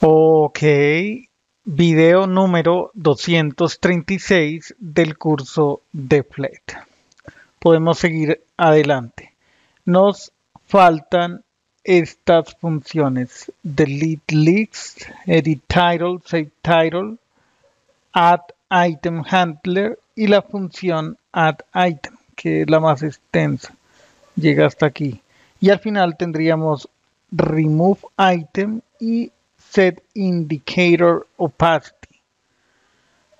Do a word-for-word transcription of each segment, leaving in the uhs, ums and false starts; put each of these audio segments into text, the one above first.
Ok, video número doscientos treinta y seis del curso de Flet. Podemos seguir adelante. Nos faltan estas funciones: delete list, edit title, save title, add item handler y la función add item, que es la más extensa, llega hasta aquí. Y al final tendríamos remove item y set indicator opacity.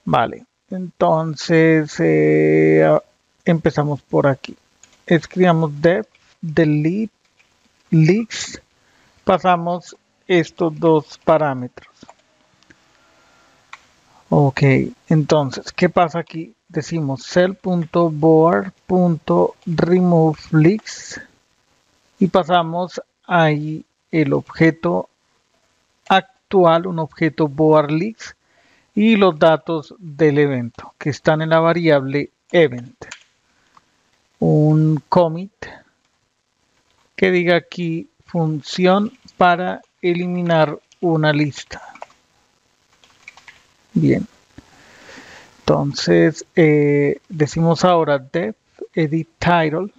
Vale, entonces eh, empezamos por aquí. Escribamos def delete leaks, pasamos estos dos parámetros. Ok, entonces, ¿qué pasa aquí? Decimos cell.board.remove leaks y pasamos ahí el objeto actual, un objeto BoardList, y los datos del evento que están en la variable event. Un commit que diga aquí función para eliminar una lista. Bien, entonces eh, decimos ahora def edit title.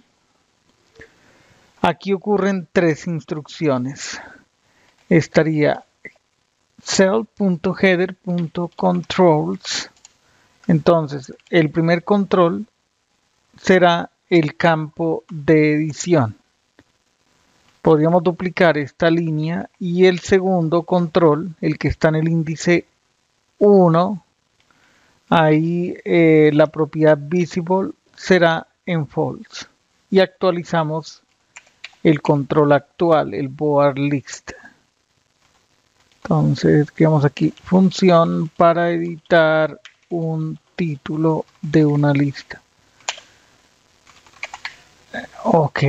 Aquí ocurren tres instrucciones. Estaría cell.header.controls. Entonces, el primer control será el campo de edición. Podríamos duplicar esta línea y el segundo control, el que está en el índice uno, ahí eh, la propiedad visible será en false. Y actualizamos el control actual, el BoardList. Entonces, creamos aquí función para editar un título de una lista. Ok.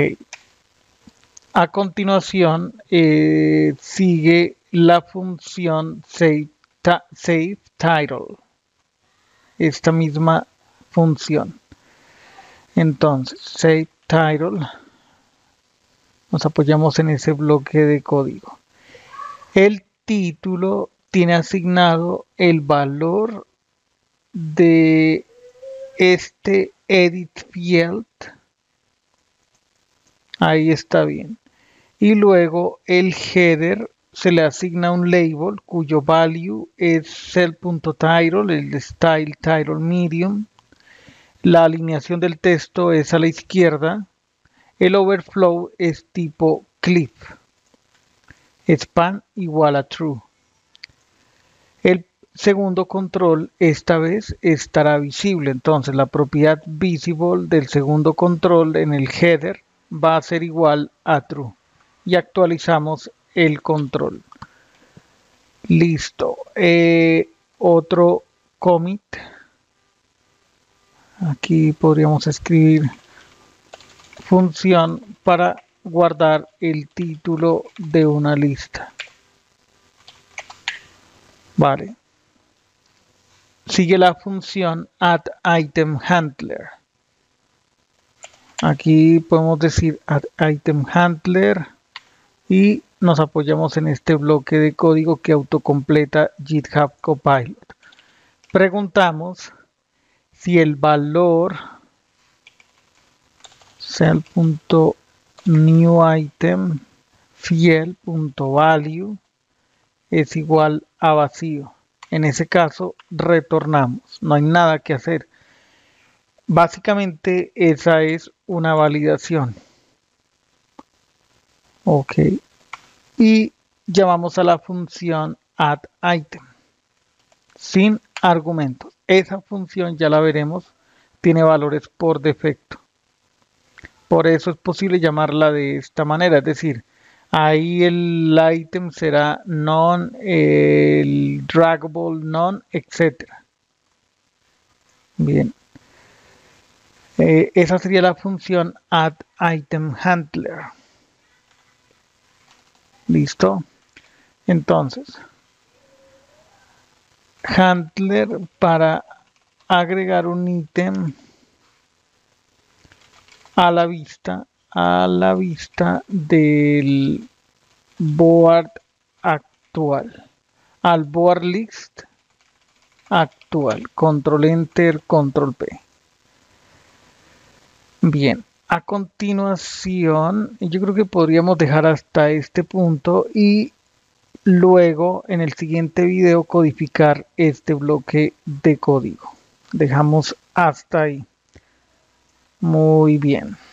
A continuación eh, sigue la función save, save title. Esta misma función. Entonces, save title. Nos apoyamos en ese bloque de código. El título tiene asignado el valor de este edit field. Ahí está bien. Y luego el header se le asigna un label cuyo value es cell.title, el style title medium. La alineación del texto es a la izquierda. El overflow es tipo clip. Span igual a true. El segundo control esta vez estará visible. Entonces la propiedad visible del segundo control en el header va a ser igual a true. Y actualizamos el control. Listo. Eh, otro commit. Aquí podríamos escribir función para guardar el título de una lista. Vale. Sigue la función add item handler. Aquí podemos decir add item handler y nos apoyamos en este bloque de código que autocompleta GitHub Copilot. Preguntamos si el valor cell.newItem fiel.value es igual a vacío. En ese caso retornamos. No hay nada que hacer. Básicamente esa es una validación. Ok. Y llamamos a la función addItem sin argumentos. Esa función ya la veremos. Tiene valores por defecto. Por eso es posible llamarla de esta manera, es decir, ahí el item será non, el draggable non, etcétera. Bien, eh, esa sería la función add item handler. Listo, entonces, handler para agregar un ítem a la vista, a la vista del board actual. al BoardList actual. Control Enter, Control P. Bien, a continuación yo creo que podríamos dejar hasta este punto y luego en el siguiente video codificar este bloque de código. Dejamos hasta ahí. Muy bien.